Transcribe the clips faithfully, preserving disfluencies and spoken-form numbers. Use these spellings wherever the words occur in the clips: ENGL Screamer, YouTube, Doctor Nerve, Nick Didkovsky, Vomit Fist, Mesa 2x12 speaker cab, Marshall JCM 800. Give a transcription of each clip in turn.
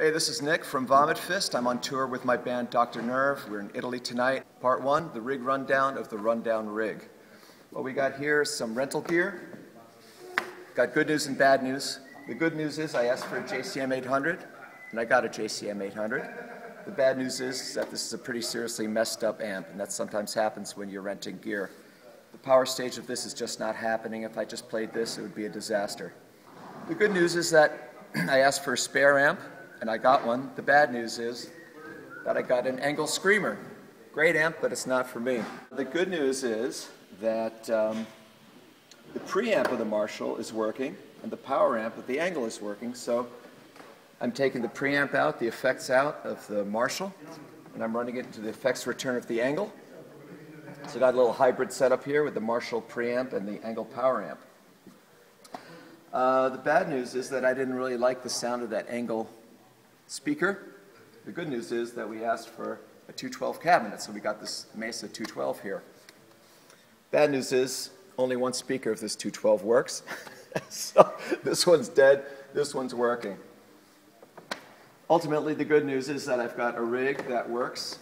Hey, this is Nick from Vomit Fist. I'm on tour with my band Doctor Nerve. We're in Italy tonight. Part one, the rig rundown of the rundown rig. What we got here is some rental gear. Got good news and bad news. The good news is I asked for a J C M eight hundred, and I got a J C M eight hundred. The bad news is that this is a pretty seriously messed up amp, and that sometimes happens when you're renting gear. The power stage of this is just not happening. If I just played this, it would be a disaster. The good news is that I asked for a spare amp, and I got one. The bad news is that I got an E N G L Screamer. Great amp, but it's not for me. The good news is that um, the preamp of the Marshall is working, and the power amp of the E N G L is working, so I'm taking the preamp out, the effects out of the Marshall, and I'm running it into the effects return of the E N G L. So I got a little hybrid setup here with the Marshall preamp and the E N G L power amp. Uh, the bad news is that I didn't really like the sound of that E N G L speaker. The good news is that we asked for a two twelve cabinet, so we got this Mesa two twelve here. Bad news is only one speaker of this two twelve works. So this one's dead, this one's working. Ultimately, the good news is that I've got a rig that works.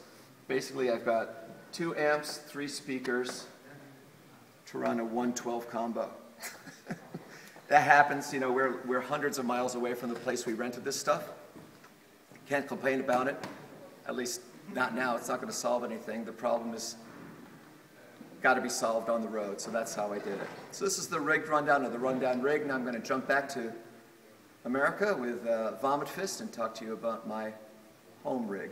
Basically, I've got two amps, three speakers to run a one twelve combo. That happens, you know, we're, we're hundreds of miles away from the place we rented this stuff. Can't complain about it, at least not now. It's not going to solve anything. The problem is got to be solved on the road, so that's how I did it. So this is the rig rundown of the rundown rig. Now I'm going to jump back to America with uh, Vomit Fist and talk to you about my home rig.